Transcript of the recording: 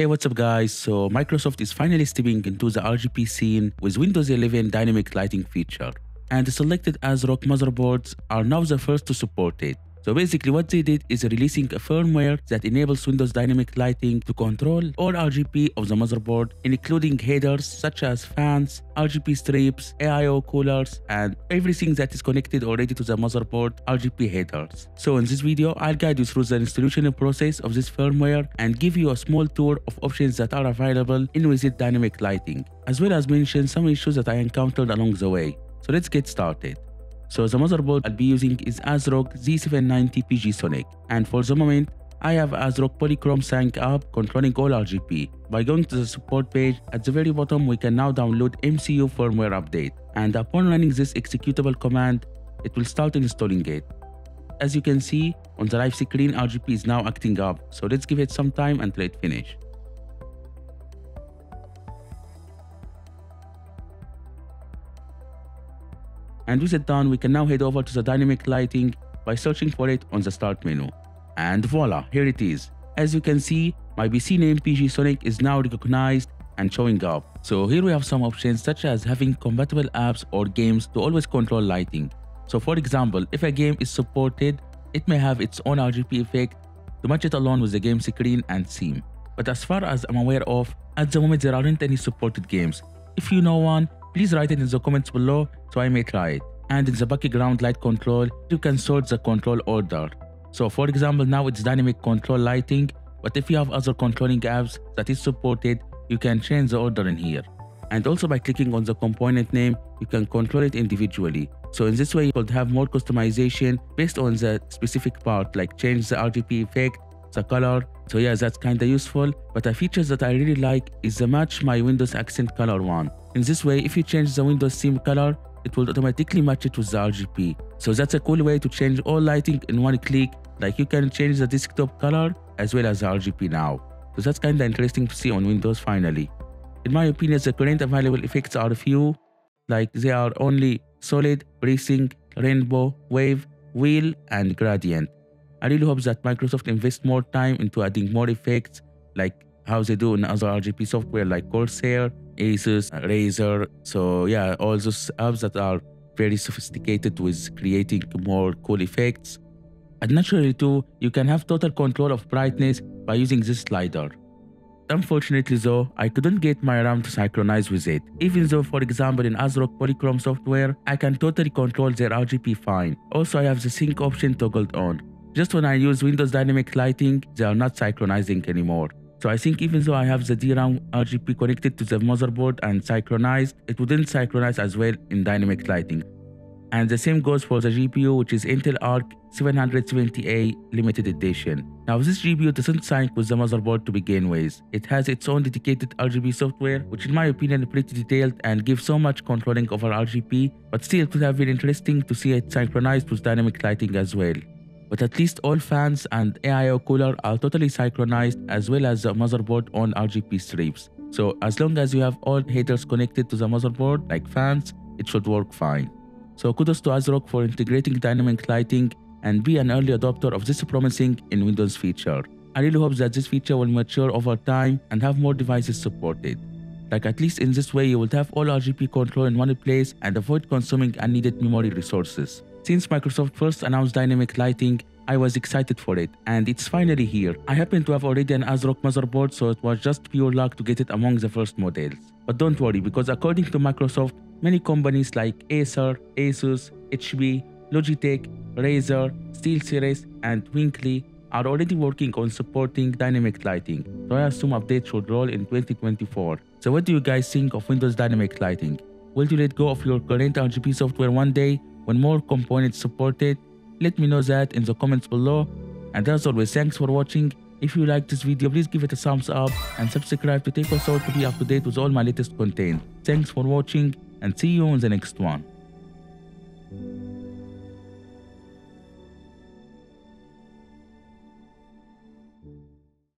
Hey, what's up guys? So Microsoft is finally stepping into the RGB scene with Windows 11 dynamic lighting feature, and the selected ASRock motherboards are now the first to support it. So basically what they did is releasing a firmware that enables Windows dynamic lighting to control all RGB of the motherboard, including headers such as fans, RGB strips, AIO coolers, and everything that is connected already to the motherboard RGB headers. So in this video, I'll guide you through the installation process of this firmware and give you a small tour of options that are available in with dynamic lighting, as well as mention some issues that I encountered along the way. So let's get started. So the motherboard I'll be using is ASRock Z790 PG Sonic, and for the moment, I have ASRock Polychrome synced up controlling all RGB. By going to the support page, at the very bottom we can now download MCU firmware update, and upon running this executable command, it will start installing it. As you can see, on the live screen RGB is now acting up, so let's give it some time until it finishes. And with it done, we can now head over to the dynamic lighting by searching for it on the start menu. And voila, here it is. As you can see, my PC name PG Sonic is now recognized and showing up. So here we have some options such as having compatible apps or games to always control lighting. So for example, if a game is supported, it may have its own RGB effect to match it along with the game screen and theme. But as far as I'm aware of, at the moment there aren't any supported games. If you know one, please write it in the comments below so I may try it. And in the background light control, you can sort the control order. So for example, now it's dynamic control lighting, but if you have other controlling apps that is supported, you can change the order in here. And also by clicking on the component name, you can control it individually. So in this way, you could have more customization based on the specific part, like change the RGB effect, the color. So yeah, that's kinda useful, but a feature that I really like is the match my Windows accent color one. In this way, if you change the Windows theme color, it will automatically match it with the RGB. So that's a cool way to change all lighting in one click, like you can change the desktop color as well as the RGB now. So that's kinda interesting to see on Windows finally. In my opinion, the current available effects are few, like they are only solid, breathing, rainbow, wave, wheel, and gradient. I really hope that Microsoft invests more time into adding more effects, like how they do in other RGB software like Corsair, Asus, Razer. So yeah, all those apps that are very sophisticated with creating more cool effects. And naturally too, you can have total control of brightness by using this slider. Unfortunately though, I couldn't get my RAM to synchronize with it, even though for example in ASRock Polychrome software, I can totally control their RGB fine. Also I have the sync option toggled on. Just when I use Windows dynamic lighting, they are not synchronizing anymore. So I think even though I have the DRAM RGB connected to the motherboard and synchronized, it wouldn't synchronize as well in dynamic lighting. And the same goes for the GPU, which is Intel Arc 770A limited edition. Now this GPU doesn't sync with the motherboard to begin with. It has its own dedicated RGB software, which in my opinion is pretty detailed and gives so much controlling over RGB, but still it would have been interesting to see it synchronized with dynamic lighting as well. But at least all fans and AIO cooler are totally synchronized, as well as the motherboard on RGB strips. So as long as you have all headers connected to the motherboard, like fans, it should work fine. So kudos to ASRock for integrating dynamic lighting and be an early adopter of this promising in Windows feature. I really hope that this feature will mature over time and have more devices supported. Like at least in this way you will have all RGB control in one place and avoid consuming unneeded memory resources. Since Microsoft first announced dynamic lighting, I was excited for it, and it's finally here. I happen to have already an ASRock motherboard, so it was just pure luck to get it among the first models. But don't worry, because according to Microsoft, many companies like Acer, Asus, HP, Logitech, Razer, SteelSeries, and Twinkly are already working on supporting dynamic lighting, so I assume updates should roll in 2024. So what do you guys think of Windows dynamic lighting? Will you let go of your current RGB software one day when more components supported? Let me know that in the comments below. And as always, thanks for watching. If you liked this video, please give it a thumbs up and subscribe to Take Us Out to be up to date with all my latest content. Thanks for watching and see you in the next one.